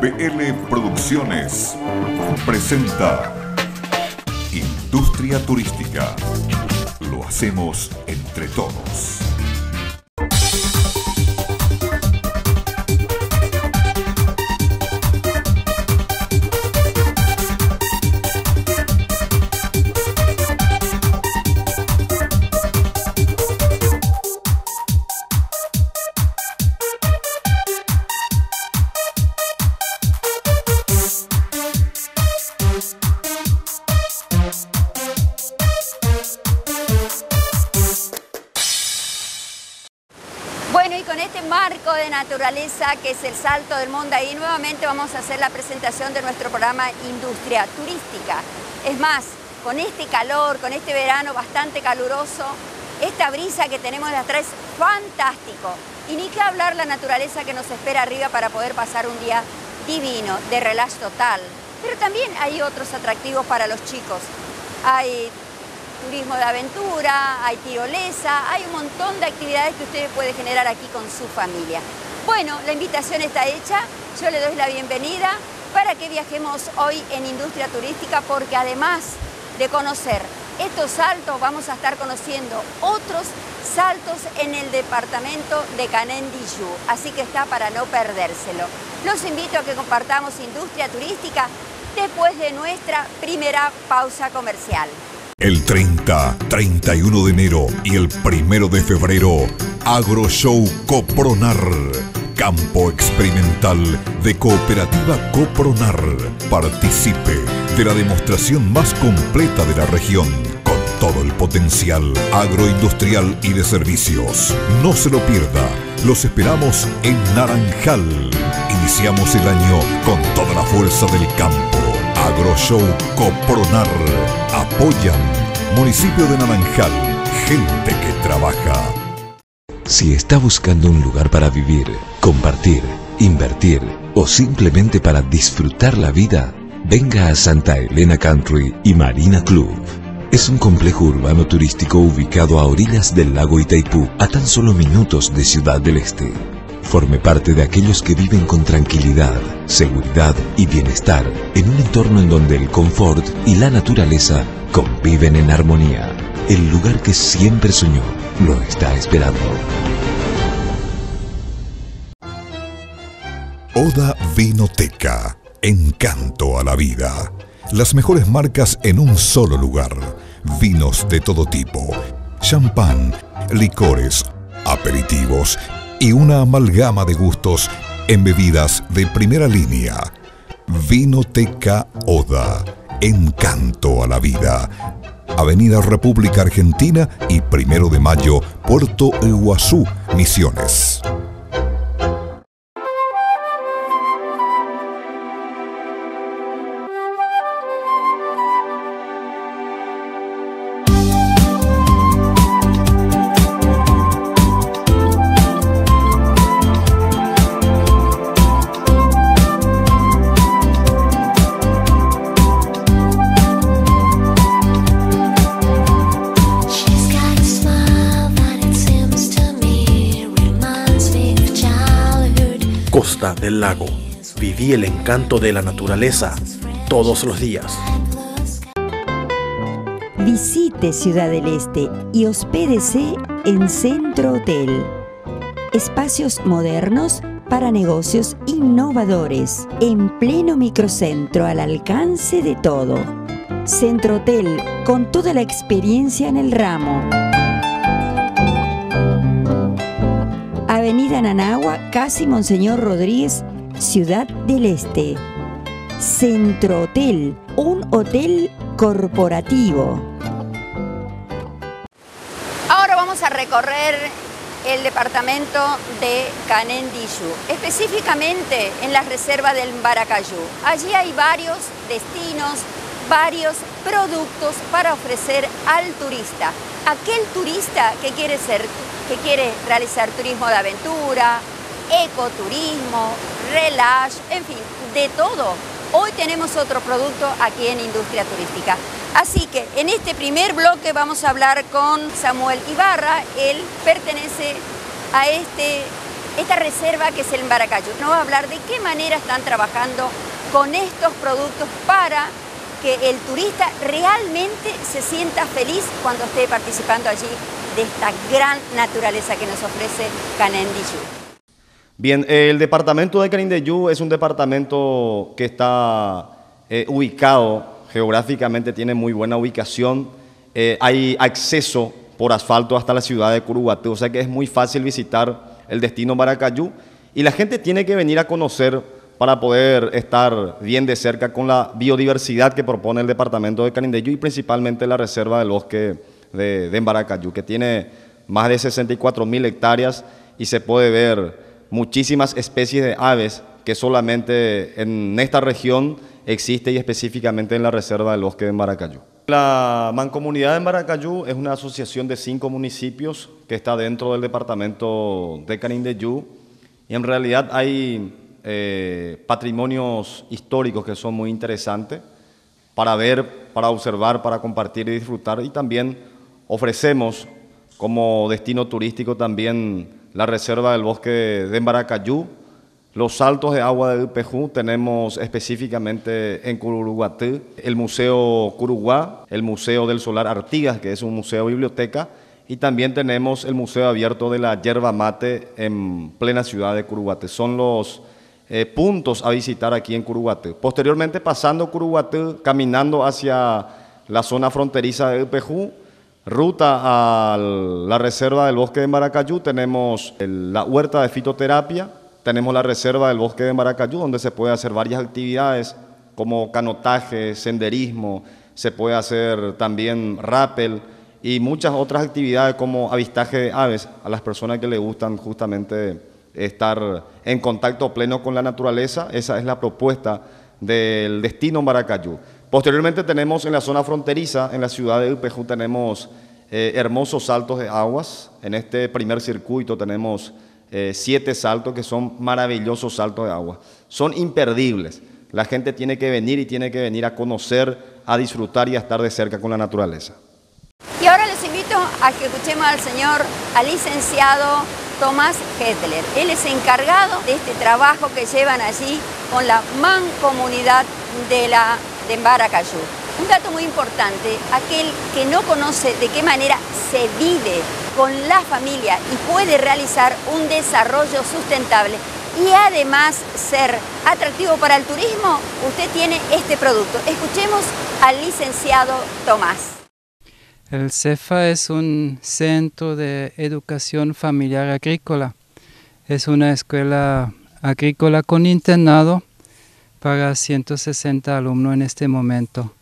BL Producciones presenta Industria Turística. Lo hacemos entre todos. Naturaleza, que es el Salto del Mondae, y nuevamente vamos a hacer la presentación de nuestro programa Industria Turística. Es más, con este calor, con este verano bastante caluroso, esta brisa que tenemos de atrás es fantástico. Y ni que hablar la naturaleza que nos espera arriba para poder pasar un día divino, de relax total. Pero también hay otros atractivos para los chicos. Hay turismo de aventura, hay tirolesa, hay un montón de actividades que ustedes pueden generar aquí con su familia. Bueno, la invitación está hecha, yo le doy la bienvenida para que viajemos hoy en Industria Turística, porque además de conocer estos saltos, vamos a estar conociendo otros saltos en el departamento de Canindeyú, así que está para no perdérselo. Los invito a que compartamos Industria Turística después de nuestra primera pausa comercial. El 30, 31 de enero y el 1 de febrero, Agro Show Copronar, campo experimental de Cooperativa Copronar. Participe de la demostración más completa de la región, con todo el potencial agroindustrial y de servicios. No se lo pierda, los esperamos en Naranjal. Iniciamos el año con toda la fuerza del campo. Agro Show Copronar. Apoyan. Municipio de Naranjal. Gente que trabaja. Si está buscando un lugar para vivir, compartir, invertir o simplemente para disfrutar la vida, venga a Santa Elena Country y Marina Club. Es un complejo urbano turístico ubicado a orillas del lago Itaipú, a tan solo minutos de Ciudad del Este. Forme parte de aquellos que viven con tranquilidad, seguridad y bienestar en un entorno en donde el confort y la naturaleza conviven en armonía. El lugar que siempre soñó lo está esperando. Oda Vinoteca. Encanto a la vida. Las mejores marcas en un solo lugar. Vinos de todo tipo, champán, licores, aperitivos y una amalgama de gustos en bebidas de primera línea. Vinoteca Oda. Encanto a la vida. Avenida República Argentina y 1 de Mayo, Puerto Iguazú, Misiones. Del lago. Viví el encanto de la naturaleza todos los días. Visite Ciudad del Este y hospédese en Centro Hotel. Espacios modernos para negocios innovadores, en pleno microcentro, al alcance de todo. Centro Hotel, con toda la experiencia en el ramo. Avenida Nanagua, casi Monseñor Rodríguez, Ciudad del Este. Centro Hotel, un hotel corporativo. Ahora vamos a recorrer el departamento de Canindeyú, específicamente en las reservas del Mbaracayú. Allí hay varios destinos, varios productos para ofrecer al turista. Aquel turista que quiere ser que quiere realizar turismo de aventura, ecoturismo, relax, en fin, de todo. Hoy tenemos otro producto aquí en Industria Turística. Así que en este primer bloque vamos a hablar con Samuel Ibarra. Él pertenece a este esta reserva que es el Mbaracayú. Nos va a hablar de qué manera están trabajando con estos productos para que el turista realmente se sienta feliz cuando esté participando allí de esta gran naturaleza que nos ofrece Canindeyú. Bien, el departamento de Canindeyú es un departamento que está ubicado geográficamente, tiene muy buena ubicación, hay acceso por asfalto hasta la ciudad de Curubatú, o sea que es muy fácil visitar el destino Mbaracayú y la gente tiene que venir a conocer para poder estar bien de cerca con la biodiversidad que propone el departamento de Canindeyú y principalmente la reserva del bosque de Mbaracayú, que tiene más de 64.000 hectáreas y se puede ver muchísimas especies de aves que solamente en esta región existe y específicamente en la Reserva del Bosque de Mbaracayú. La Mancomunidad de Mbaracayú es una asociación de 5 municipios que está dentro del departamento de Canindeyú y en realidad hay patrimonios históricos que son muy interesantes para ver, para observar, para compartir y disfrutar, y también ofrecemos como destino turístico también la reserva del bosque de Mbaracayú, los saltos de agua de Ypejhú, tenemos específicamente en Curuguaty el Museo Curuguá, el Museo del Solar Artigas, que es un museo-biblioteca, y también tenemos el Museo Abierto de la Yerba Mate en plena ciudad de Curuguaty. Son los puntos a visitar aquí en Curuguaty. Posteriormente, pasando Curuguaty, caminando hacia la zona fronteriza de Ypejhú, ruta a la reserva del bosque de Mbaracayú, tenemos la huerta de fitoterapia, tenemos la reserva del bosque de Mbaracayú, donde se puede hacer varias actividades como canotaje, senderismo, se puede hacer también rappel y muchas otras actividades como avistaje de aves a las personas que les gustan justamente estar en contacto pleno con la naturaleza. Esa es la propuesta del destino Mbaracayú. Posteriormente tenemos en la zona fronteriza, en la ciudad de Ypejhú, tenemos hermosos saltos de aguas. En este primer circuito tenemos 7 saltos que son maravillosos saltos de agua. Son imperdibles. La gente tiene que venir y tiene que venir a conocer, a disfrutar y a estar de cerca con la naturaleza. Y ahora les invito a que escuchemos al licenciado Tomás Hettler. Él es encargado de este trabajo que llevan allí con la mancomunidad de Mbaracayú. Un dato muy importante, aquel que no conoce de qué manera se vive con la familia y puede realizar un desarrollo sustentable y además ser atractivo para el turismo, usted tiene este producto. Escuchemos al licenciado Tomás. El CEFA es un centro de educación familiar agrícola. Es una escuela agrícola con internado para 160 alumnos en este momento.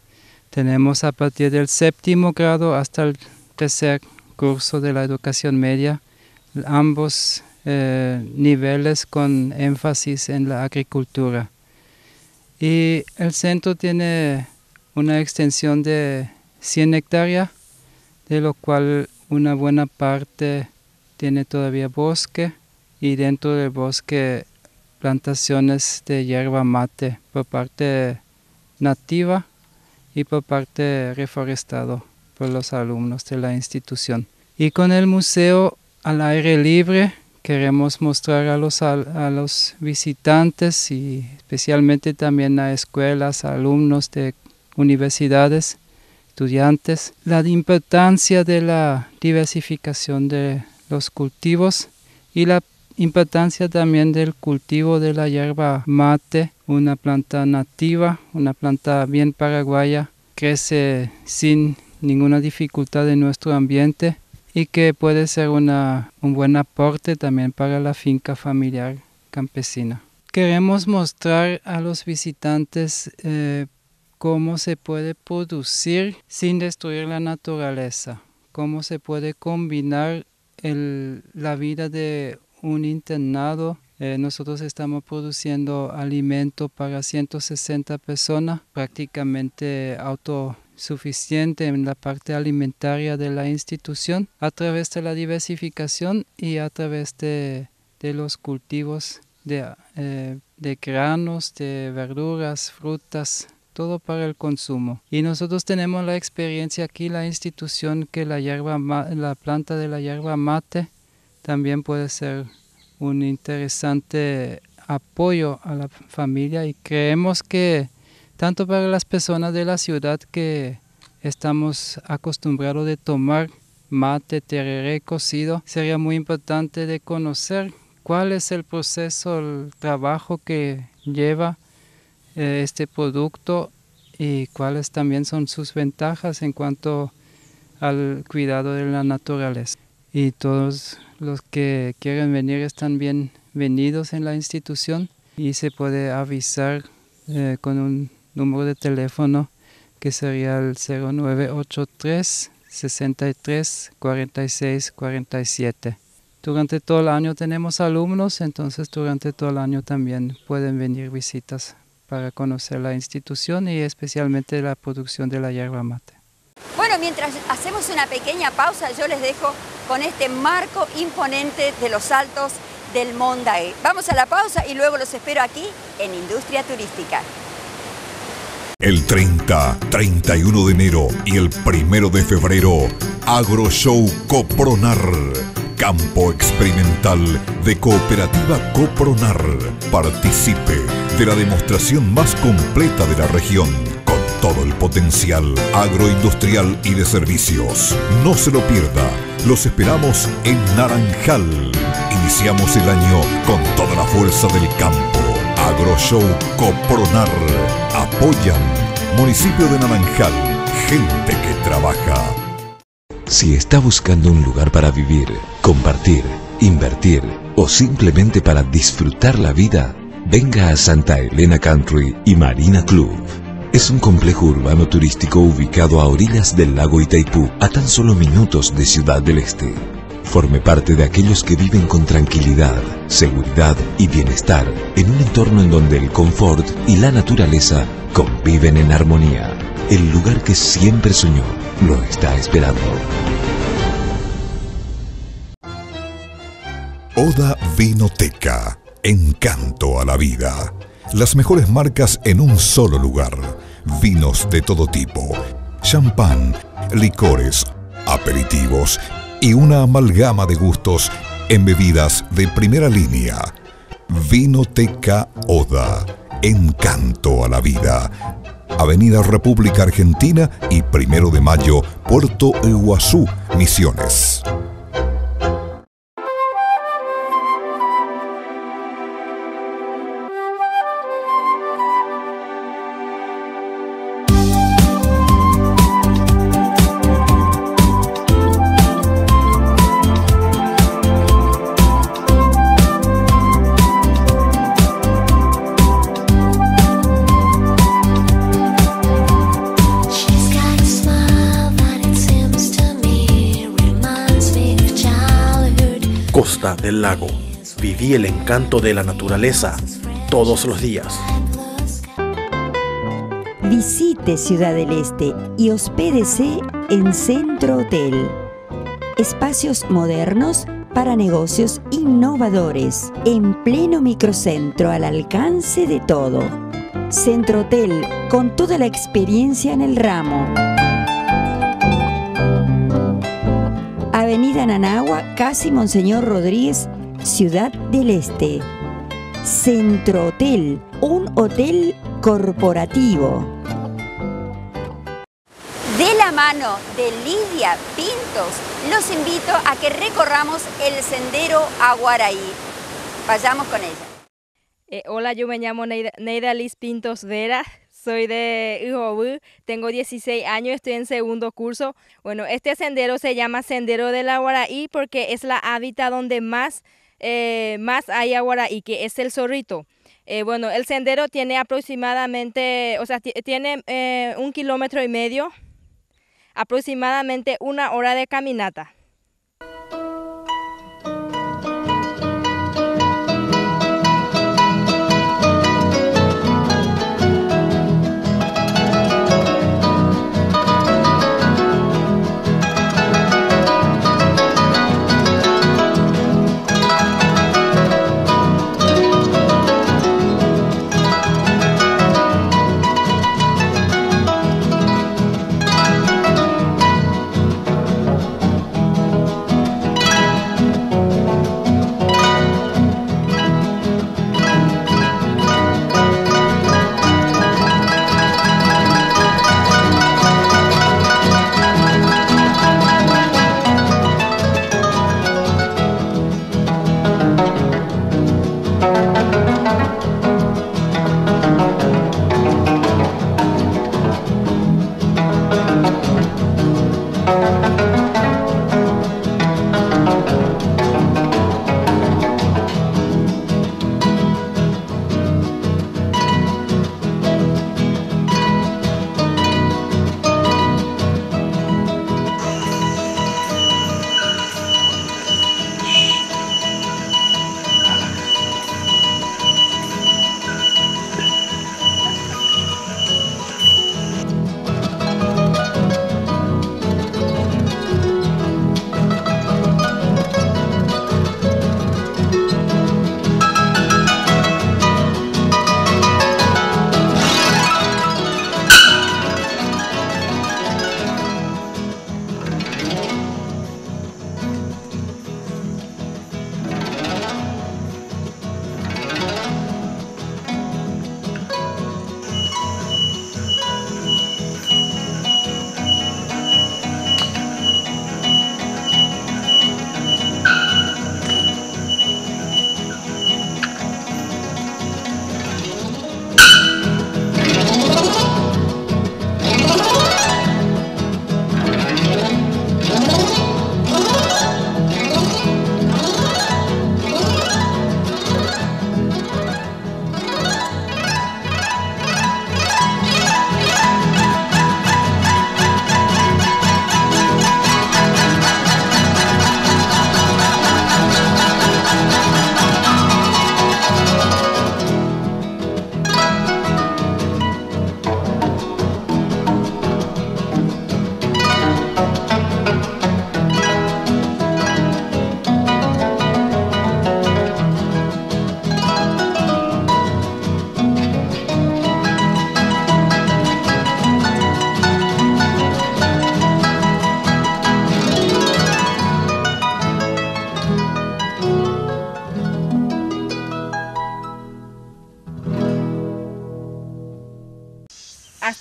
Tenemos a partir del 7º grado hasta el 3er curso de la educación media, ambos niveles con énfasis en la agricultura. Y el centro tiene una extensión de 100 hectáreas, de lo cual una buena parte tiene todavía bosque y dentro del bosque plantaciones de yerba mate por parte nativa y por parte reforestado por los alumnos de la institución. Y con el museo al aire libre queremos mostrar a los visitantes y especialmente también a escuelas, a alumnos de universidades, estudiantes, la importancia de la diversificación de los cultivos y la importancia también del cultivo de la yerba mate, una planta nativa, una planta bien paraguaya, crece sin ninguna dificultad en nuestro ambiente y que puede ser un buen aporte también para la finca familiar campesina. Queremos mostrar a los visitantes cómo se puede producir sin destruir la naturaleza, cómo se puede combinar la vida de un internado. Nosotros estamos produciendo alimento para 160 personas, prácticamente autosuficiente en la parte alimentaria de la institución, a través de la diversificación y a través de los cultivos de granos, de verduras, frutas, todo para el consumo. Y nosotros tenemos la experiencia aquí, la institución, que la planta de la yerba mate también puede ser un interesante apoyo a la familia y creemos que tanto para las personas de la ciudad que estamos acostumbrados de tomar mate, tereré cocido, sería muy importante de conocer cuál es el proceso, el trabajo que lleva este producto y cuáles también son sus ventajas en cuanto al cuidado de la naturaleza. Y todos los que quieren venir están bienvenidos en la institución y se puede avisar con un número de teléfono que sería el 0983 63 46 47. Durante todo el año tenemos alumnos, entonces durante todo el año también pueden venir visitas para conocer la institución y especialmente la producción de la yerba mate. Bueno, mientras hacemos una pequeña pausa, yo les dejo con este marco imponente de los Altos del Mondae. Vamos a la pausa y luego los espero aquí en Industria Turística. El 30, 31 de enero y el 1 de febrero, Agro Show Copronar, campo experimental de Cooperativa Copronar. Participe de la demostración más completa de la región, con todo el potencial agroindustrial y de servicios. No se lo pierda, los esperamos en Naranjal. Iniciamos el año con toda la fuerza del campo. Agro Show Copronar. Apoyan Municipio de Naranjal, gente que trabaja. Si está buscando un lugar para vivir, compartir, invertir o simplemente para disfrutar la vida, venga a Santa Elena Country y Marina Club. Es un complejo urbano turístico ubicado a orillas del lago Itaipú, a tan solo minutos de Ciudad del Este. Forme parte de aquellos que viven con tranquilidad, seguridad y bienestar en un entorno en donde el confort y la naturaleza conviven en armonía. El lugar que siempre soñó lo está esperando. Oda Vinoteca. Encanto a la vida. Las mejores marcas en un solo lugar. Vinos de todo tipo, champán, licores, aperitivos y una amalgama de gustos en bebidas de primera línea. Vinoteca Oda. Encanto a la vida. Avenida República Argentina y 1 de Mayo, Puerto Iguazú, Misiones. Costa del Lago. Viví el encanto de la naturaleza todos los días. Visite Ciudad del Este y hospédese en Centro Hotel. Espacios modernos para negocios innovadores, en pleno microcentro al alcance de todo. Centro Hotel, con toda la experiencia en el ramo. Avenida Nanagua, casi Monseñor Rodríguez, Ciudad del Este. Centro Hotel, un hotel corporativo. De la mano de Lidia Pintos, los invito a que recorramos el Sendero Aguaraí. Vayamos con ella. Hola, yo me llamo Neida Liz Pintos Vera. Soy de Ujobu, tengo 16 años, estoy en segundo curso. Bueno, este sendero se llama Sendero del Aguaraí porque es la hábitat donde más hay aguaraí, que es el zorrito. Bueno, el sendero tiene aproximadamente, o sea, tiene 1,5 kilómetros, aproximadamente 1 hora de caminata.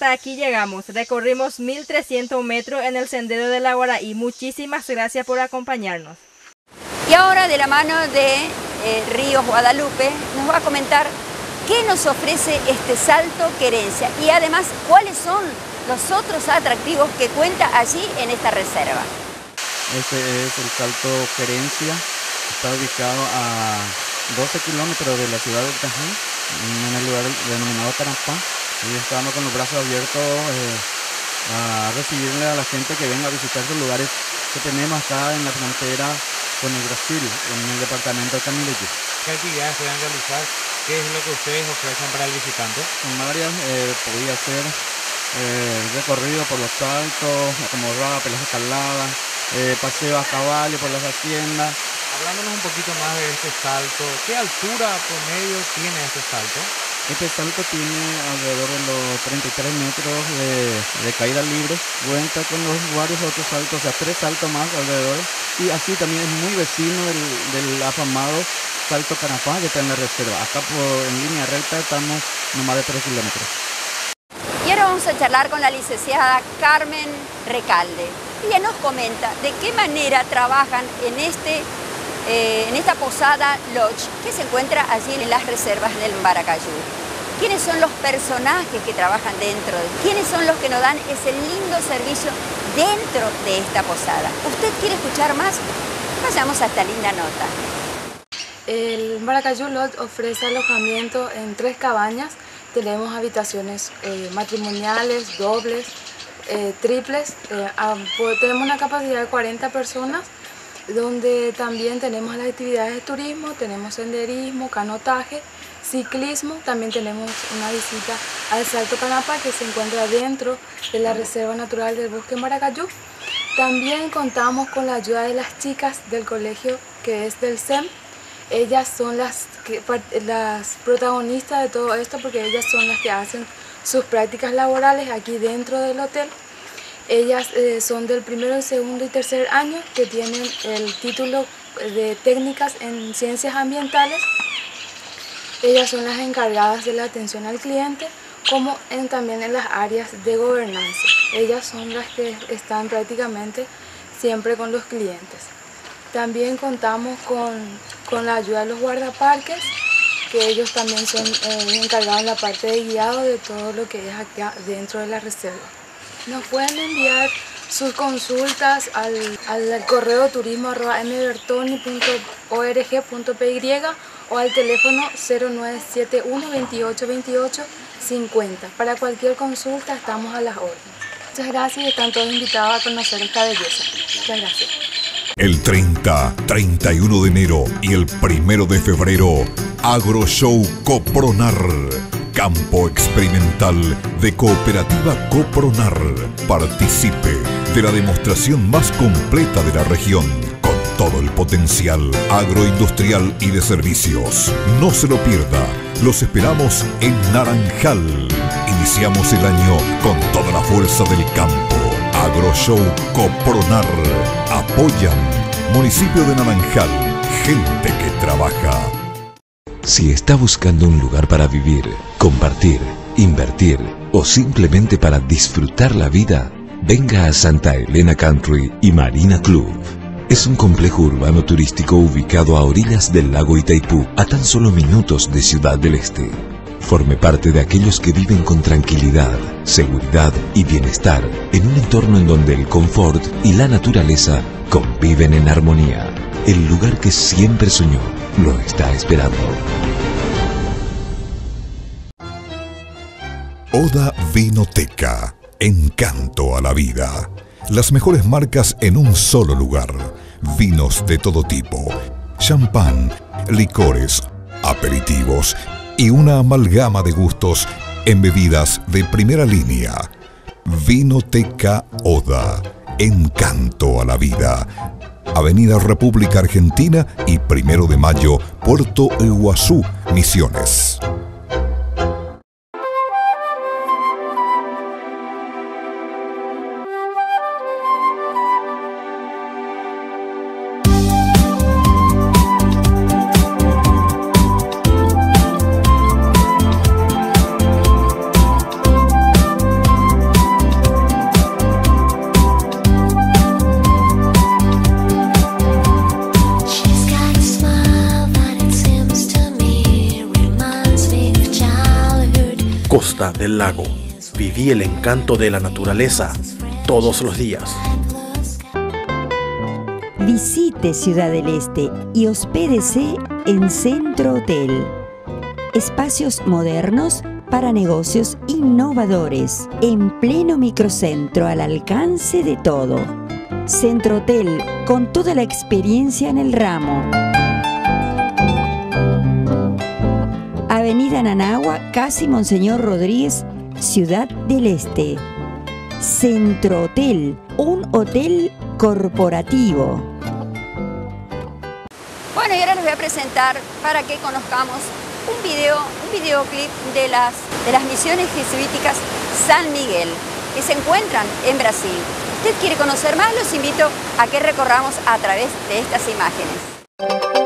hasta aquí llegamos. Recorrimos 1300 metros en el Sendero del Aguaraí. Muchísimas gracias por acompañarnos. Y ahora, de la mano de Ríos Guadalupe, nos va a comentar qué nos ofrece este Salto Querencia y además cuáles son los otros atractivos que cuenta allí en esta reserva. Este es el Salto Querencia, está ubicado a 12 kilómetros de la ciudad de Itaipú, en el lugar denominado Tarampán, y estamos con los brazos abiertos a recibirle a la gente que venga a visitar los lugares que tenemos acá en la frontera con el Brasil, en el departamento de Canindeyú. ¿Qué actividades se van a realizar? ¿Qué es lo que ustedes ofrecen para el visitante? En varias podía hacer recorrido por los saltos, como rap, las escaladas, paseo a caballo por las haciendas. Hablándonos un poquito más de este salto, ¿qué altura promedio tiene este salto? Este salto tiene alrededor de los 33 metros de caída libre, cuenta con los varios otros saltos, o sea, 3 saltos más alrededor, y así también es muy vecino del afamado Salto Canapá, que está en la reserva. Acá en línea recta estamos nomás de 3 kilómetros. Y ahora vamos a charlar con la licenciada Carmen Recalde. Ella nos comenta de qué manera trabajan en esta posada lodge que se encuentra allí en las reservas del Mbaracayú. ¿Quiénes son los personajes que trabajan dentro? ¿Quiénes son los que nos dan ese lindo servicio dentro de esta posada? ¿Usted quiere escuchar más? Vayamos a esta linda nota. El Mbaracayú Lodge ofrece alojamiento en 3 cabañas. Tenemos habitaciones matrimoniales, dobles, triples. Tenemos una capacidad de 40 personas. Donde también tenemos las actividades de turismo, tenemos senderismo, canotaje, ciclismo. También tenemos una visita al Salto Canapá, que se encuentra dentro de la Reserva Natural del Bosque Mbaracayú. También contamos con la ayuda de las chicas del colegio, que es del SEM. Ellas son las protagonistas de todo esto, porque ellas son las que hacen sus prácticas laborales aquí dentro del hotel. Ellas son del 1º, 2º y 3º año, que tienen el título de técnicas en ciencias ambientales. Ellas son las encargadas de la atención al cliente, como también en las áreas de gobernanza. Ellas son las que están prácticamente siempre con los clientes. También contamos con la ayuda de los guardaparques, que ellos también son encargados en la parte de guiado de todo lo que es acá dentro de la reserva. Nos pueden enviar sus consultas al correo turismo@mbertoni.org.py o al teléfono 0971 28 28 50. Para cualquier consulta estamos a las órdenes. Muchas gracias y están todos invitados a conocer esta belleza. Muchas gracias. El 30, 31 de enero y el 1 de febrero, Agro Show Copronar. Campo experimental de Cooperativa Copronar. Participe de la demostración más completa de la región, con todo el potencial agroindustrial y de servicios. No se lo pierda, los esperamos en Naranjal. Iniciamos el año con toda la fuerza del campo. AgroShow Copronar. Apoyan. Municipio de Naranjal. Gente que trabaja. Si está buscando un lugar para vivir, compartir, invertir o simplemente para disfrutar la vida, venga a Santa Elena Country y Marina Club. Es un complejo urbano turístico ubicado a orillas del lago Itaipú, a tan solo minutos de Ciudad del Este. Forme parte de aquellos que viven con tranquilidad, seguridad y bienestar en un entorno en donde el confort y la naturaleza conviven en armonía. El lugar que siempre soñó lo está esperando. Oda Vinoteca. Encanto a la vida. Las mejores marcas en un solo lugar. Vinos de todo tipo, champán, licores, aperitivos y una amalgama de gustos en bebidas de primera línea. Vinoteca Oda. Encanto a la vida. Avenida República Argentina y 1 de Mayo, Puerto Iguazú, Misiones. costa del lago. Viví el encanto de la naturaleza todos los días. Visite Ciudad del Este y hospédese en Centro Hotel. Espacios modernos para negocios innovadores, en pleno microcentro, al alcance de todo. Centro Hotel, con toda la experiencia en el ramo. Avenida Nanagua, casi Monseñor Rodríguez, Ciudad del Este. Centro Hotel, un hotel corporativo. Bueno, y ahora les voy a presentar para que conozcamos un videoclip de las misiones jesuíticas San Miguel, que se encuentran en Brasil. ¿Usted quiere conocer más? Los invito a que recorramos a través de estas imágenes.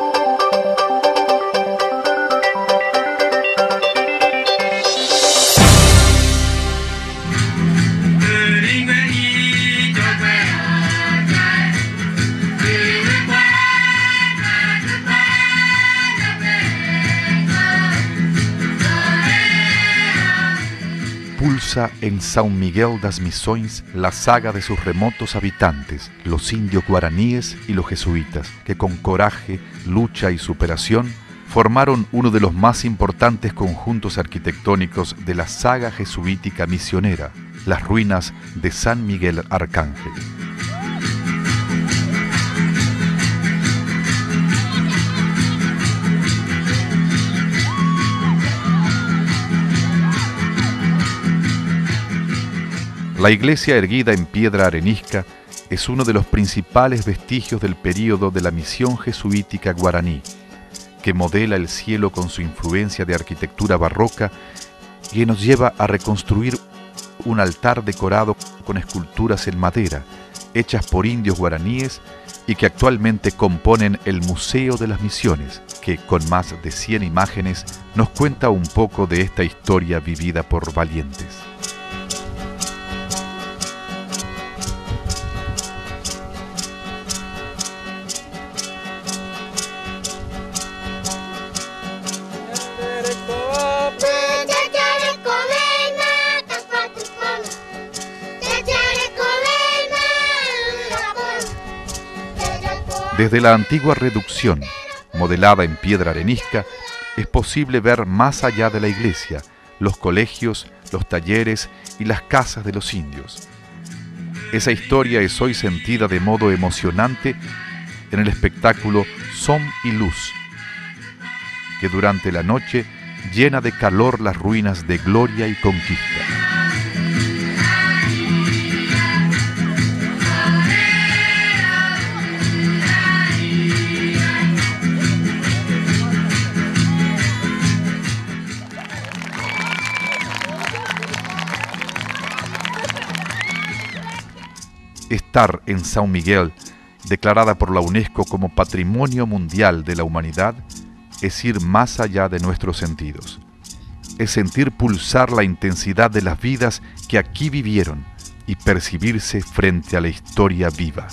En São Miguel das Missões, la saga de sus remotos habitantes, los indios guaraníes y los jesuitas, que con coraje, lucha y superación formaron uno de los más importantes conjuntos arquitectónicos de la saga jesuítica misionera, las ruinas de San Miguel Arcángel. La iglesia erguida en piedra arenisca es uno de los principales vestigios del período de la misión jesuítica guaraní, que modela el cielo con su influencia de arquitectura barroca y nos lleva a reconstruir un altar decorado con esculturas en madera, hechas por indios guaraníes y que actualmente componen el Museo de las Misiones, que con más de 100 imágenes nos cuenta un poco de esta historia vivida por valientes. Desde la antigua reducción, modelada en piedra arenisca, es posible ver más allá de la iglesia, los colegios, los talleres y las casas de los indios. Esa historia es hoy sentida de modo emocionante en el espectáculo Som y Luz, que durante la noche llena de calor las ruinas de gloria y conquista. Estar en São Miguel, declarada por la UNESCO como Patrimonio Mundial de la Humanidad, es ir más allá de nuestros sentidos. Es sentir pulsar la intensidad de las vidas que aquí vivieron y percibirse frente a la historia viva.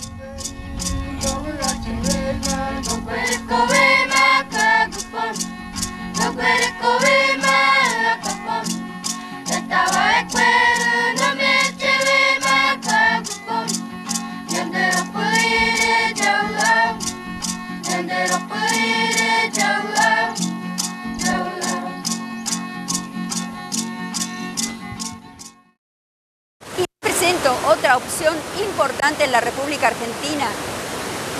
Otra opción importante en la República Argentina,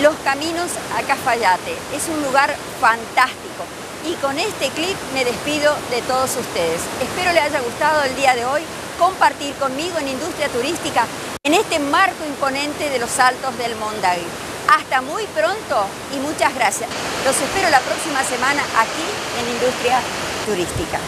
los caminos a Cafayate. Es un lugar fantástico y con este clip me despido de todos ustedes. Espero les haya gustado el día de hoy compartir conmigo en Industria Turística en este marco imponente de los Altos del Mondae. Hasta muy pronto y muchas gracias. Los espero la próxima semana aquí en Industria Turística.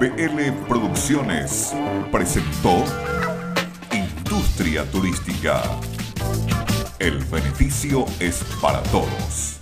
BL Producciones presentó Industria Turística. El beneficio es para todos.